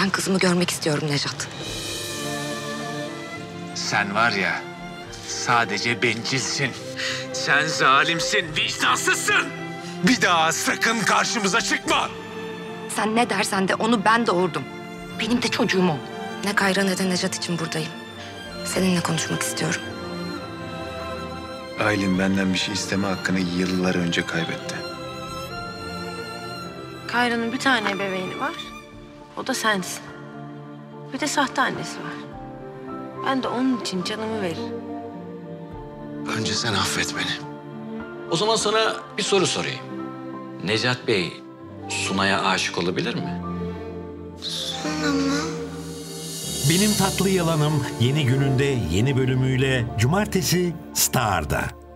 Ben kızımı görmek istiyorum Nejat. Sen var ya, sadece bencilsin. Sen zalimsin, vicdansızsın. Bir daha sakın karşımıza çıkma. Sen ne dersen de onu ben doğurdum. Benim de çocuğum o. Ne Kayra ne de Nejat için buradayım. Seninle konuşmak istiyorum. Aylin benden bir şey isteme hakkını yıllar önce kaybetti. Kayra'nın bir tane ebeveyni var. O da sensin. Bir de sahte annesi var. Ben de onun için canımı veririm. Önce sen affet beni. O zaman sana bir soru sorayım. Nejat Bey, Suna'ya aşık olabilir mi? Suna mı? Benim Tatlı Yalanım yeni gününde yeni bölümüyle cumartesi Star'da.